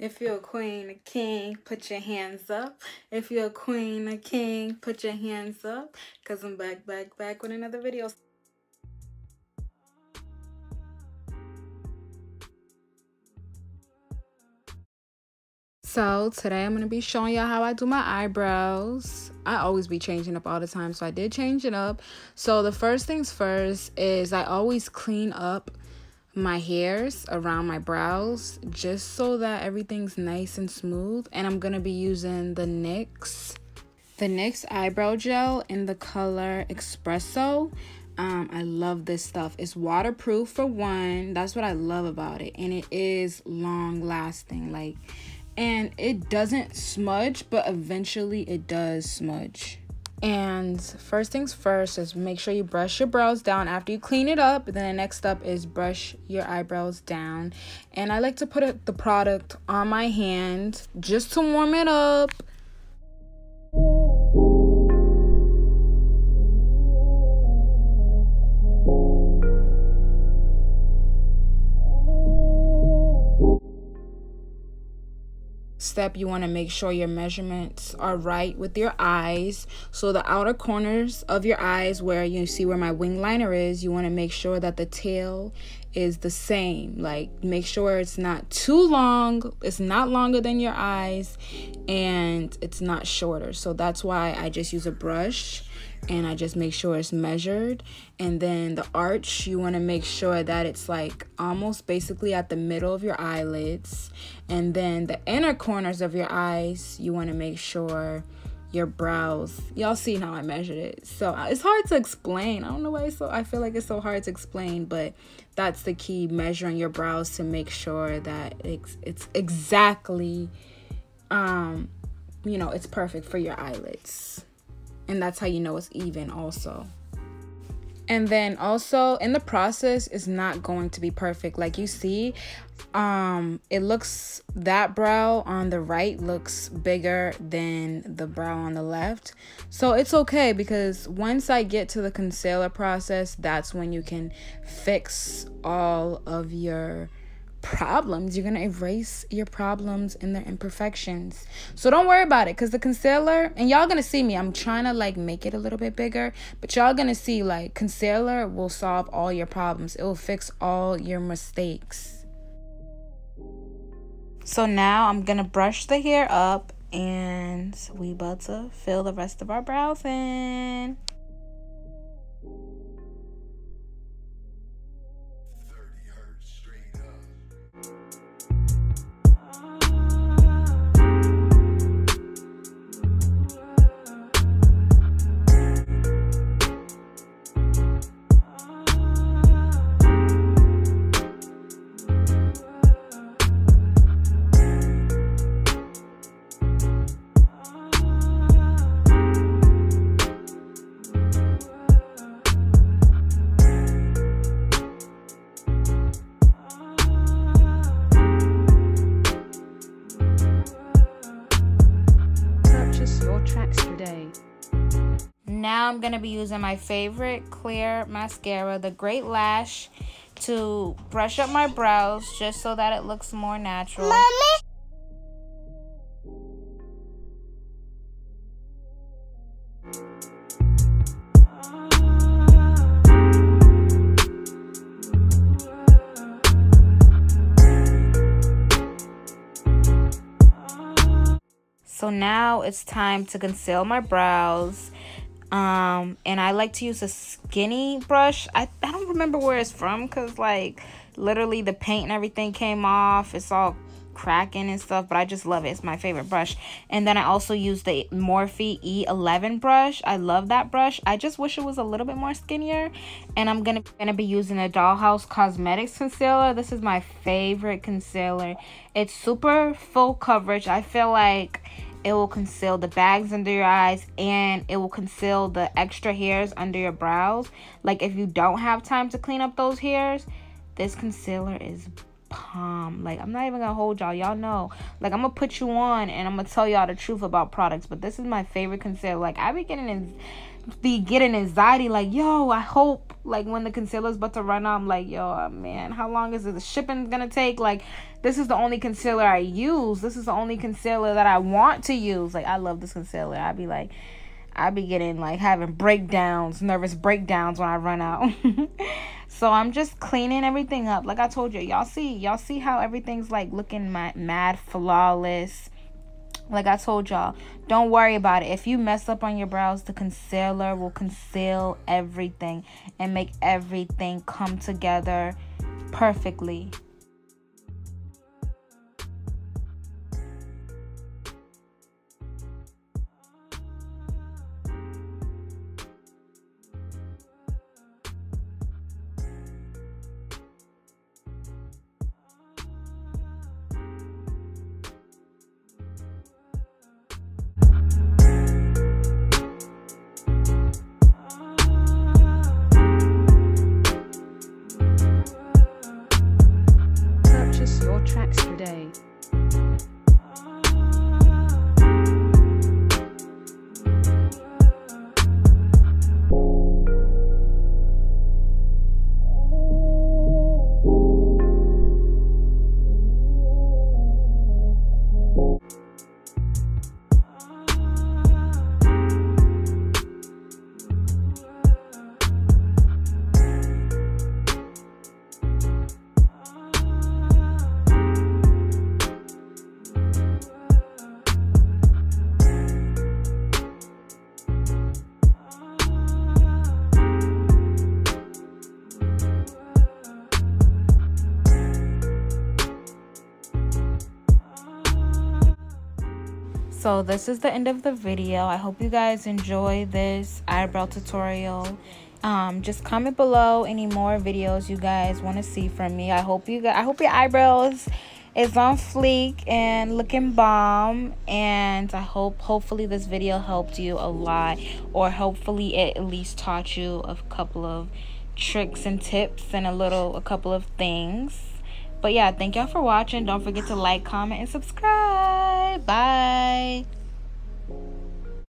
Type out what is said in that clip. If you're a queen, a king, put your hands up. If you're a queen, a king, put your hands up. Cause I'm back with another video. So today I'm going to be showing y'all how I do my eyebrows. I always be changing up all the time, so I did change it up. So the first things first is I always clean up my hairs around my brows just so that everything's nice and smooth. And I'm going to be using the NYX eyebrow gel in the color Espresso. I love this stuff. It's waterproof for one. That's what I love about it. And it is long lasting. And it doesn't smudge, but eventually it does smudge. And first things first is make sure you brush your brows down after you clean it up. Then the next step is brush your eyebrows down. And I like to put the product on my hand just to warm it up. Step, you want to make sure your measurements are right with your eyes. So the outer corners of your eyes, where you see where my wing liner is, you want to make sure that the tail is the same. Like, make sure it's not too long, it's not longer than your eyes, and it's not shorter. So that's why I just use a brush and I just make sure it's measured. And then the arch, you want to make sure that it's like almost basically at the middle of your eyelids. And then the inner corners of your eyes, you want to make sure your brows, y'all see how I measured it. So it's hard to explain. I don't know why I feel like it's so hard to explain, but that's the key, measuring your brows to make sure that it's exactly, you know, it's perfect for your eyelids. And that's how you know it's even also. And then also in the process, it's not going to be perfect. Like you see, it looks, that brow on the right looks bigger than the brow on the left. So it's okay, because once I get to the concealer process, that's when you can fix all of your problems. You're gonna erase your problems and their imperfections, so don't worry about it. Because the concealer, and y'all gonna see me, I'm trying to like make it a little bit bigger, but y'all gonna see like concealer will solve all your problems. It will fix all your mistakes. So now I'm gonna brush the hair up and we about to fill the rest of our brows in. Now I'm going to be using my favorite clear mascara, the Great Lash, to brush up my brows just so that it looks more natural. Mommy. So now it's time to conceal my brows. And I like to use a skinny brush. I don't remember where it's from, because like literally the paint and everything came off. It's all cracking and stuff, but I just love it. It's my favorite brush. And then I also use the Morphe E11 brush. I love that brush. I just wish it was a little bit more skinnier. And I'm gonna be using a Dollhouse Cosmetics concealer. This is my favorite concealer. It's super full coverage. I feel like it will conceal the bags under your eyes, and it will conceal the extra hairs under your brows. Like, if you don't have time to clean up those hairs, this concealer is palm. Like, I'm not even gonna hold y'all. Y'all know, like, I'm gonna put you on and I'm gonna tell y'all the truth about products, but this is my favorite concealer. Like, I be getting anxiety, like, yo, I hope, like, when the concealer's about to run out, I'm like, yo, man, how long is the shipping gonna take? Like, this is the only concealer I use. This is the only concealer that I want to use. Like, I love this concealer. I be like, I be getting, like, having breakdowns, nervous breakdowns when I run out. So I'm just cleaning everything up. Like I told you, y'all see how everything's, like, looking mad flawless. Like I told y'all, don't worry about it. If you mess up on your brows, the concealer will conceal everything and make everything come together perfectly. So this is the end of the video. I hope you guys enjoy this eyebrow tutorial. Just comment below any more videos you guys want to see from me. I hope your eyebrows is on fleek and looking bomb, and I hopefully this video helped you a lot, or hopefully it at least taught you a couple of tricks and tips and a couple of things. But yeah, thank y'all for watching. Don't forget to like, comment, and subscribe. Bye.